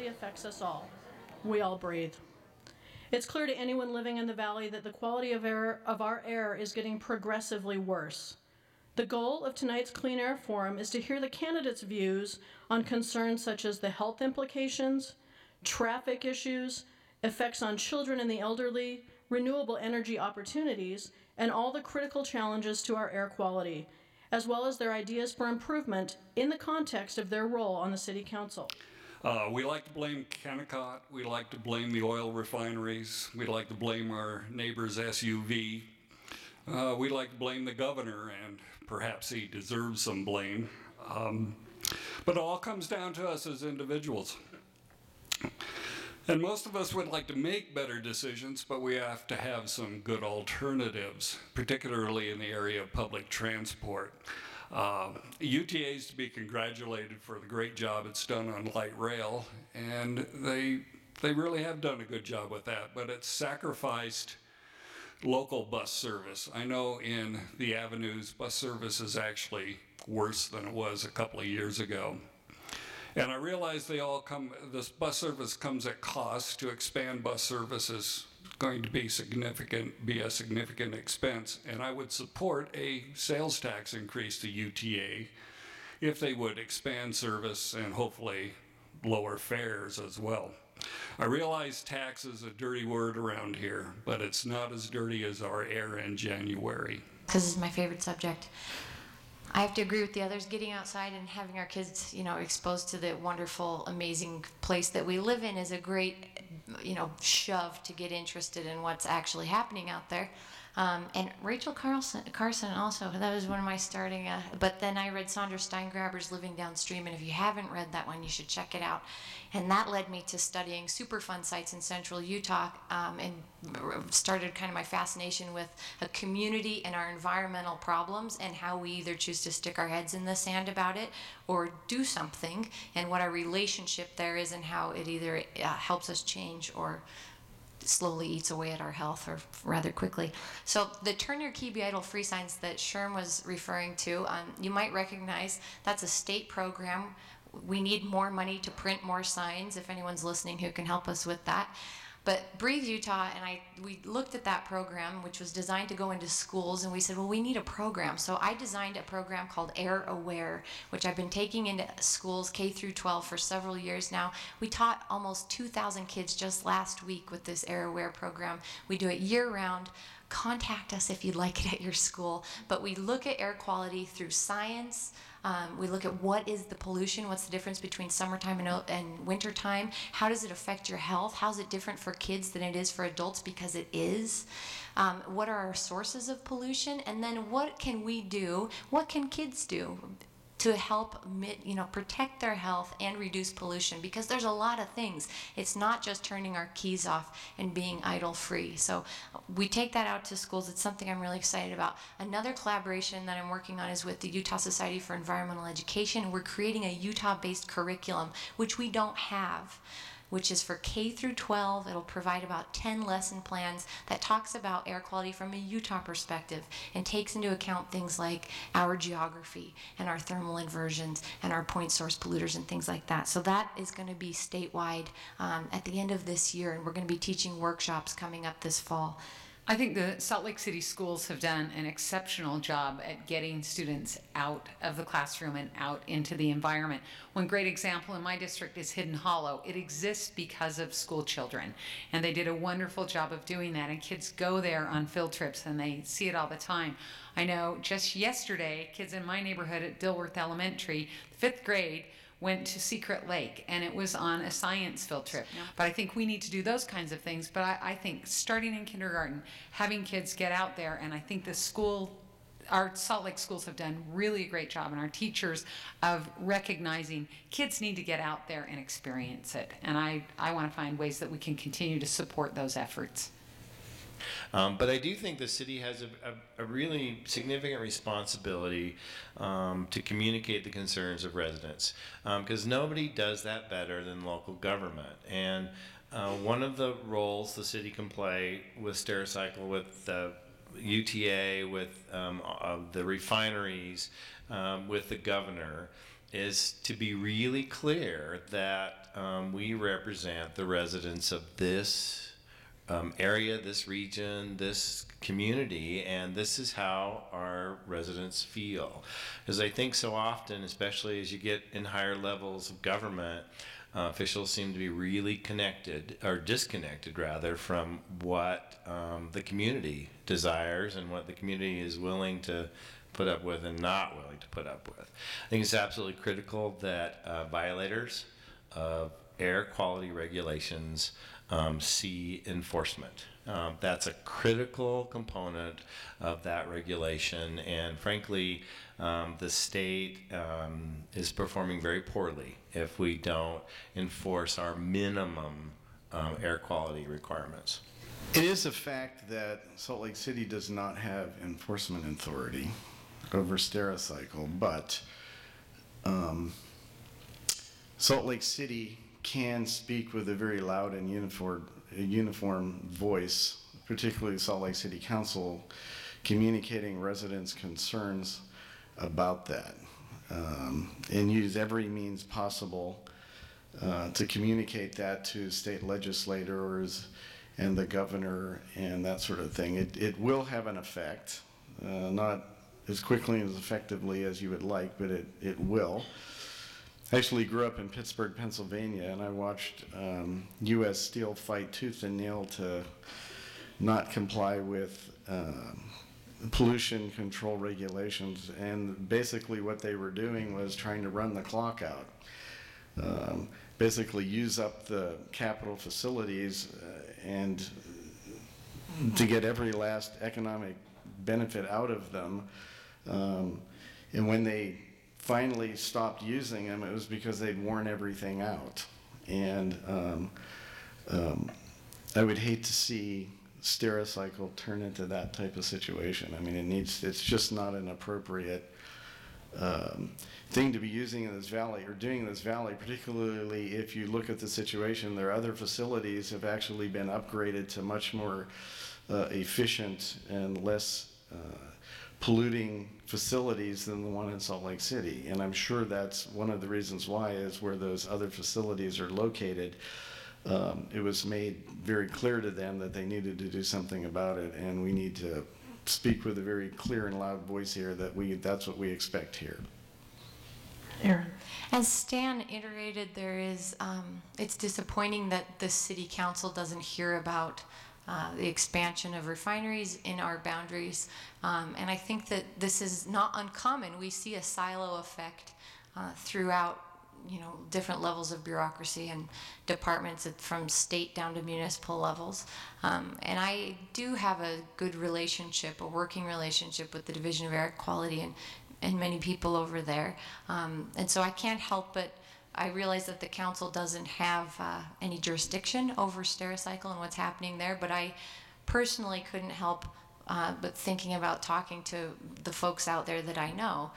reality affects us all. We all breathe. It's clear to anyone living in the valley that the quality of air of our air is getting progressively worse. The goal of tonight's Clean Air Forum is to hear the candidates' views on concerns such as the health implications, traffic issues, effects on children and the elderly, renewable energy opportunities, and all the critical challenges to our air quality, as well as their ideas for improvement in the context of their role on the City Council. We like to blame Kennecott, we like to blame the oil refineries, we like to blame our neighbor's SUV, we like to blame the governor, and perhaps he deserves some blame. But it all comes down to us as individuals. And most of us would like to make better decisions, but we have to have some good alternatives, particularly in the area of public transport. UTA is to be congratulated for the great job it's done on light rail, and they really have done a good job with that, but it's sacrificed local bus service. I know in the avenues, bus service is actually worse than it was a couple of years ago. And I realize they all come, this bus service comes at cost. To expand bus service is going to be a significant expense. And I would support a sales tax increase to UTA if they would expand service and hopefully lower fares as well. I realize tax is a dirty word around here, but it's not as dirty as our air in January. This is my favorite subject. I have to agree with the others, getting outside and having our kids, exposed to the wonderful, amazing place that we live in is a great, shove to get interested in what's actually happening out there. And Rachel Carson also, that was one of my starting, but then I read Sandra Steingraber's Living Downstream, and if you haven't read that one, you should check it out. And that led me to studying Superfund sites in central Utah, and started kind of my fascination with a community and our environmental problems and how we either choose to stick our heads in the sand about it or do something, and what our relationship there is and how it either helps us change or slowly eats away at our health, or rather quickly. So the turn your key, be idle free signs that Sherm was referring to, you might recognize that's a state program. We need more money to print more signs, if anyone's listening who can help us with that. But Breathe Utah, and we looked at that program, which was designed to go into schools, and we said, well, we need a program. So I designed a program called Air Aware, which I've been taking into schools K through 12 for several years now. We taught almost 2,000 kids just last week with this Air Aware program. We do it year round. Contact us if you'd like it at your school. But we look at air quality through science. We look at what is the pollution, what's the difference between summertime and wintertime, how does it affect your health, how is it different for kids than it is for adults because it is, what are our sources of pollution, and then what can we do, what can kids do to help protect their health and reduce pollution, because there's a lot of things. It's not just turning our keys off and being idle free. So we take that out to schools. It's something I'm really excited about. Another collaboration that I'm working on is with the Utah Society for Environmental Education. We're creating a Utah-based curriculum, which we don't have, which is for K through 12. It'll provide about 10 lesson plans that talks about air quality from a Utah perspective and takes into account things like our geography and our thermal inversions and our point source polluters and things like that. So that is going to be statewide at the end of this year, and we're going to be teaching workshops coming up this fall. I think the Salt Lake City schools have done an exceptional job at getting students out of the classroom and out into the environment. One great example in my district is Hidden Hollow. It exists because of school children, and they did a wonderful job of doing that, and kids go there on field trips and they see it all the time. I know just yesterday, kids in my neighborhood at Dilworth Elementary, fifth grade, went to Secret Lake, and it was on a science field trip. Yeah. But I think we need to do those kinds of things. But I think starting in kindergarten, having kids get out there, and I think the school, our Salt Lake schools have done really a great job, and our teachers, of recognizing kids need to get out there and experience it. And I want to find ways that we can continue to support those efforts. But I do think the city has a really significant responsibility to communicate the concerns of residents, because nobody does that better than local government. And one of the roles the city can play with Stericycle, with UTA, with the refineries, with the governor, is to be really clear that we represent the residents of this area, this region, this community, and this is how our residents feel. Because I think so often, especially as you get in higher levels of government, officials seem to be really connected, or disconnected rather, from what the community desires and what the community is willing to put up with and not willing to put up with. I think it's absolutely critical that violators of air quality regulations see enforcement. That's a critical component of that regulation, and frankly, the state is performing very poorly if we don't enforce our minimum air quality requirements. It is a fact that Salt Lake City does not have enforcement authority over Stericycle, but Salt Lake City can speak with a very loud and uniform voice, particularly Salt Lake City Council, communicating residents' concerns about that, and use every means possible to communicate that to state legislators and the governor and that sort of thing. It will have an effect, not as quickly and as effectively as you would like, but it will. I actually grew up in Pittsburgh, Pennsylvania, and I watched U.S. Steel fight tooth and nail to not comply with pollution control regulations. And basically what they were doing was trying to run the clock out, basically use up the capital facilities and to get every last economic benefit out of them. And when they finally stopped using them, it was because they'd worn everything out. And I would hate to see Stericycle turn into that type of situation. I mean, it's just not an appropriate thing to be using in this valley, or doing in this valley, particularly if you look at the situation. Their other facilities have actually been upgraded to much more efficient and less polluting facilities than the one in Salt Lake City. And I'm sure that's one of the reasons why, is where those other facilities are located. It was made very clear to them that they needed to do something about it, and we need to speak with a very clear and loud voice here that that's what we expect here. Aaron. As Stan iterated, there is, it's disappointing that the city council doesn't hear about the expansion of refineries in our boundaries. And I think that this is not uncommon. We see a silo effect throughout, different levels of bureaucracy and departments, from state down to municipal levels. And I do have a good relationship, a working relationship with the Division of Air Quality and many people over there. And so I can't help but I realize that the council doesn't have any jurisdiction over Stericycle and what's happening there, but I personally couldn't help but thinking about talking to the folks out there that I know,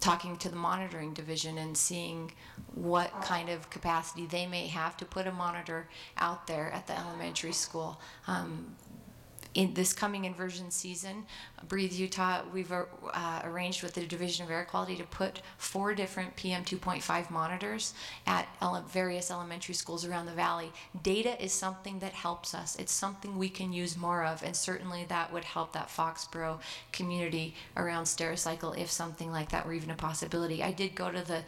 talking to the monitoring division and seeing what kind of capacity they may have to put a monitor out there at the elementary school. In this coming inversion season, Breathe Utah, we've arranged with the Division of Air Quality to put 4 different PM 2.5 monitors at various elementary schools around the valley. Data is something that helps us. It's something we can use more of, and certainly that would help that Foxborough community around Stericycle if something like that were even a possibility. I did go to the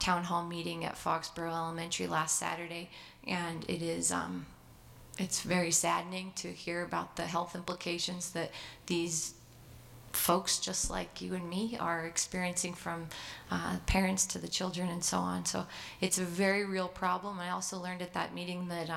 town hall meeting at Foxborough Elementary last Saturday, and it is, it's very saddening to hear about the health implications that these folks, just like you and me, are experiencing, from parents to the children and so on. So it's a very real problem. I also learned at that meeting that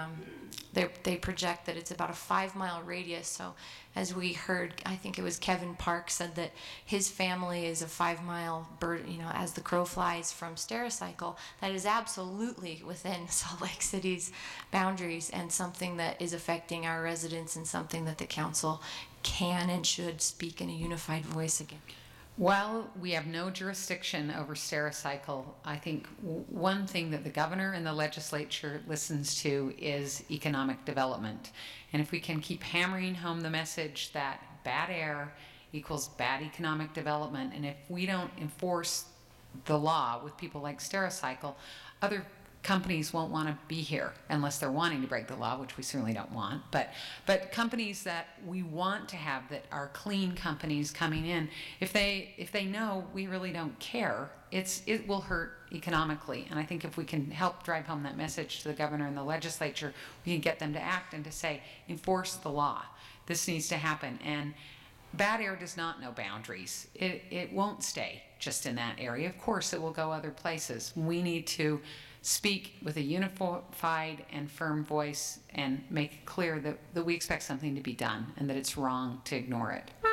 they project that it's about a 5-mile radius. So as we heard, I think it was Kevin Park said that his family is a 5-mile bird, as the crow flies, from Stericycle. That is absolutely within Salt Lake City's boundaries, and something that is affecting our residents, and something that the council can and should speak in a unified voice again. While we have no jurisdiction over Stericycle, I think one thing that the governor and the legislature listens to is economic development. And if we can keep hammering home the message that bad air equals bad economic development, and if we don't enforce the law with people like Stericycle, other companies won't want to be here unless they're wanting to break the law, which we certainly don't want. But companies that we want to have that are clean companies coming in, if they know we really don't care, it will hurt economically. And I think if we can help drive home that message to the governor and the legislature, we can get them to act and to say, enforce the law. This needs to happen. And bad air does not know boundaries. It won't stay just in that area. Of course, it will go other places. We need to speak with a unified and firm voice and make it clear that we expect something to be done and that it's wrong to ignore it.